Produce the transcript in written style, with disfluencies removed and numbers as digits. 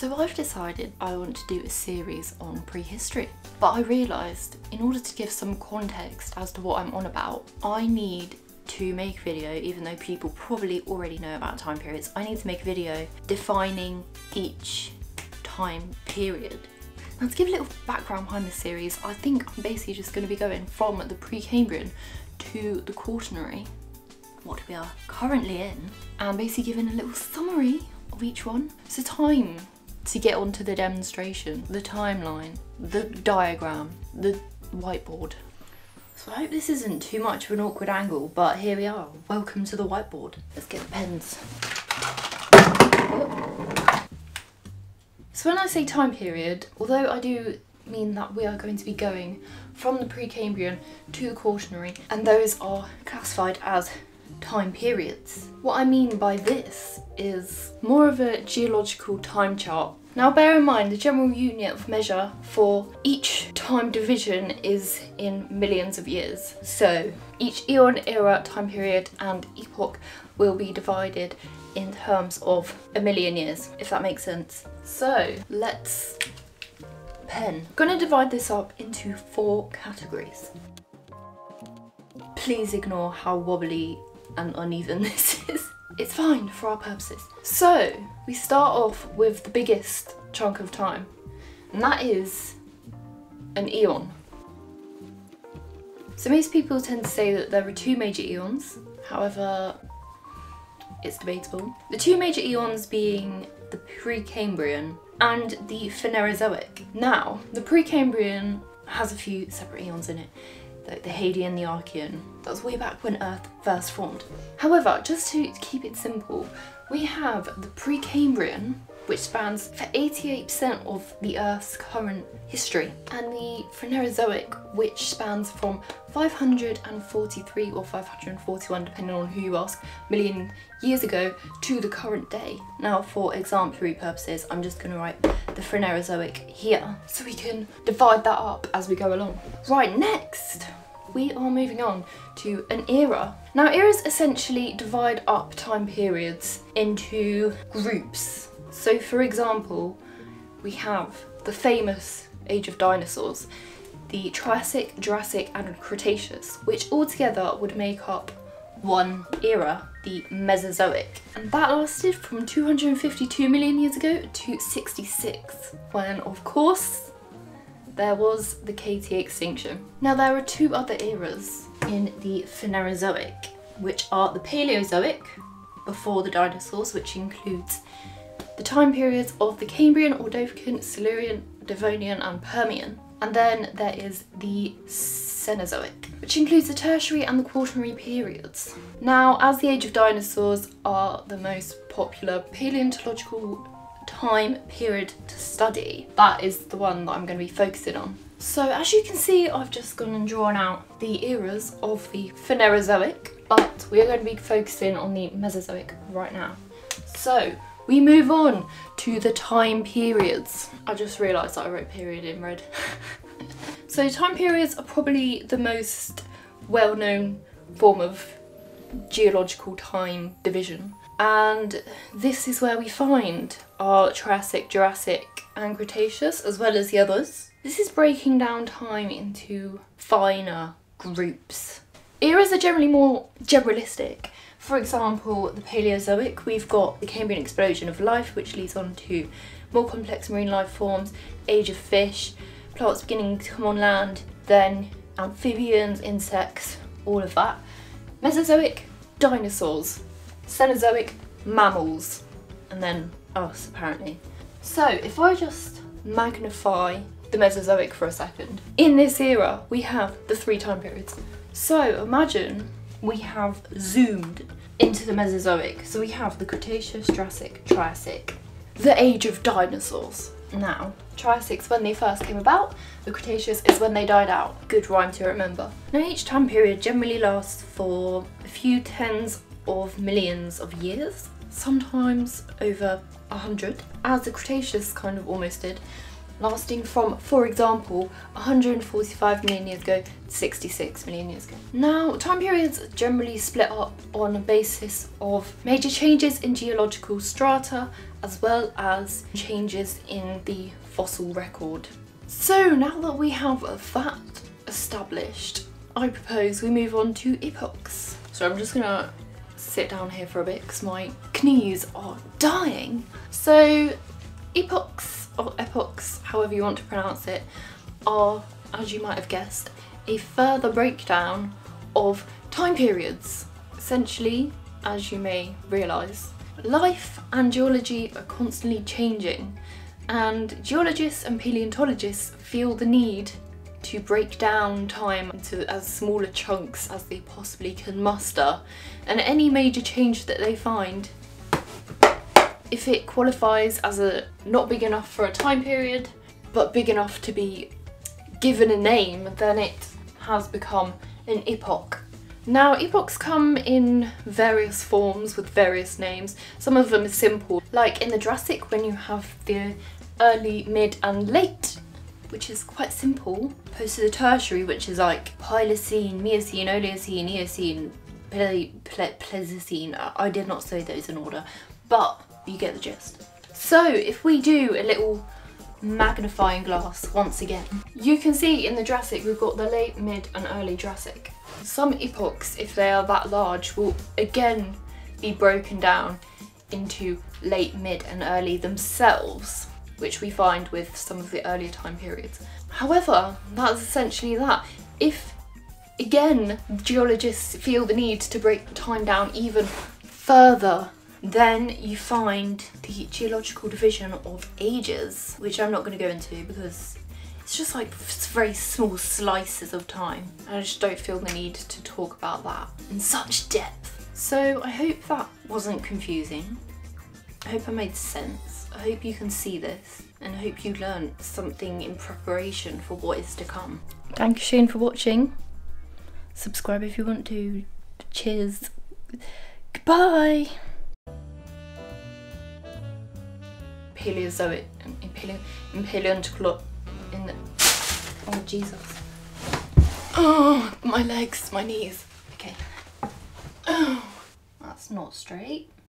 So I've decided I want to do a series on prehistory, but I realised in order to give some context as to what I'm on about, I need to make a video, even though people probably already know about time periods, I need to make a video defining each time period. Now, to give a little background behind this series, I think I'm basically just going to be going from the Precambrian to the Quaternary, what we are currently in, and basically giving a little summary of each one. So time to get onto the demonstration, the timeline, the diagram, the whiteboard. So I hope this isn't too much of an awkward angle, but here we are. Welcome to the whiteboard. Let's get the pens. So when I say time period, although I do mean that we are going to be going from the Precambrian to the Quaternary, and those are classified as time periods. What I mean by this is more of a geological time chart. Now bear in mind the general unit of measure for each time division is in millions of years. So each eon, era, time period and epoch will be divided in terms of a million years, if that makes sense. So let's pen. I'm gonna divide this up into 4 categories. Please ignore how wobbly and uneven this is. It's fine for our purposes. So we start off with the biggest chunk of time, and that is an eon. So most people tend to say that there are 2 major eons, however it's debatable. The 2 major eons being the Precambrian and the Phanerozoic. Now the Precambrian has a few separate eons in it, like the Hadean, the Archean. That was way back when Earth first formed. However, just to keep it simple, we have the Precambrian, which spans for 88% of the Earth's current history, and the Phanerozoic, which spans from 543 or 541, depending on who you ask, million years ago to the current day. Now, for exemplary purposes, I'm just going to write the Phanerozoic here, so we can divide that up as we go along. Right, next, we are moving on to an era. Now, eras essentially divide up time periods into groups. So for example, we have the famous Age of Dinosaurs, the Triassic, Jurassic and Cretaceous, which altogether would make up one era, the Mesozoic. And that lasted from 252 million years ago to 66, when of course there was the KT extinction. Now there are 2 other eras in the Phanerozoic, which are the Paleozoic, before the dinosaurs, which includes the time periods of the Cambrian, Ordovician, Silurian, Devonian and Permian. And then there is the Cenozoic, which includes the Tertiary and the Quaternary periods. Now, as the Age of Dinosaurs are the most popular paleontological time period to study, that is the one that I'm going to be focusing on. So as you can see, I've just gone and drawn out the eras of the Phanerozoic, but we are going to be focusing on the Mesozoic right now. So we move on to the time periods. I just realised that I wrote period in red. So time periods are probably the most well-known form of geological time division. And this is where we find our Triassic, Jurassic and Cretaceous, as well as the others. This is breaking down time into finer groups. Eras are generally more generalistic. For example, the Paleozoic, we've got the Cambrian explosion of life, which leads on to more complex marine life forms, age of fish, plants beginning to come on land, then amphibians, insects, all of that. Mesozoic, dinosaurs. Cenozoic, mammals. And then us, apparently. So if I just magnify the Mesozoic for a second, in this era we have the 3 time periods. So imagine we have zoomed into the Mesozoic. So we have the Cretaceous, Jurassic, Triassic, the Age of Dinosaurs. Now, Triasic's when they first came about, the Cretaceous is when they died out. Good rhyme to remember. Now each time period generally lasts for a few tens of millions of years, sometimes over 100, as the Cretaceous kind of almost did, lasting from, for example, 145 million years ago to 66 million years ago. Now, time periods generally split up on a basis of major changes in geological strata as well as changes in the fossil record. So now that we have that established, I propose we move on to epochs. So I'm just gonna sit down here for a bit because my knees are dying. So epochs, or epochs, however you want to pronounce it, are, as you might have guessed, a further breakdown of time periods. Essentially, as you may realise, life and geology are constantly changing, and geologists and paleontologists feel the need to break down time into as smaller chunks as they possibly can muster, and any major change that they find, if it qualifies as a not big enough for a time period but big enough to be given a name, then it has become an epoch. Now, epochs come in various forms with various names. Some of them are simple, like in the Jurassic when you have the early, mid and late, which is quite simple, opposed to the Tertiary, which is like Pliocene, Miocene, Oligocene, Eocene, Pleistocene. I did not say those in order, but you get the gist. So if we do a little magnifying glass once again, you can see in the Jurassic we've got the late, mid and early Jurassic. Some epochs, if they are that large, will again be broken down into late, mid and early themselves, which we find with some of the earlier time periods. However, that's essentially that. If, again, geologists feel the need to break time down even further, then you find the geological division of ages, which I'm not going to go into because it's just like very small slices of time. I just don't feel the need to talk about that in such depth. So I hope that wasn't confusing. I hope I made sense. I hope you can see this, and I hope you learned something in preparation for what is to come. Thank you, Shane, for watching. Subscribe if you want to. Cheers. Goodbye. Paleozoic and paleontological. Oh, Jesus. Oh, my legs, my knees. Okay. Oh, that's not straight.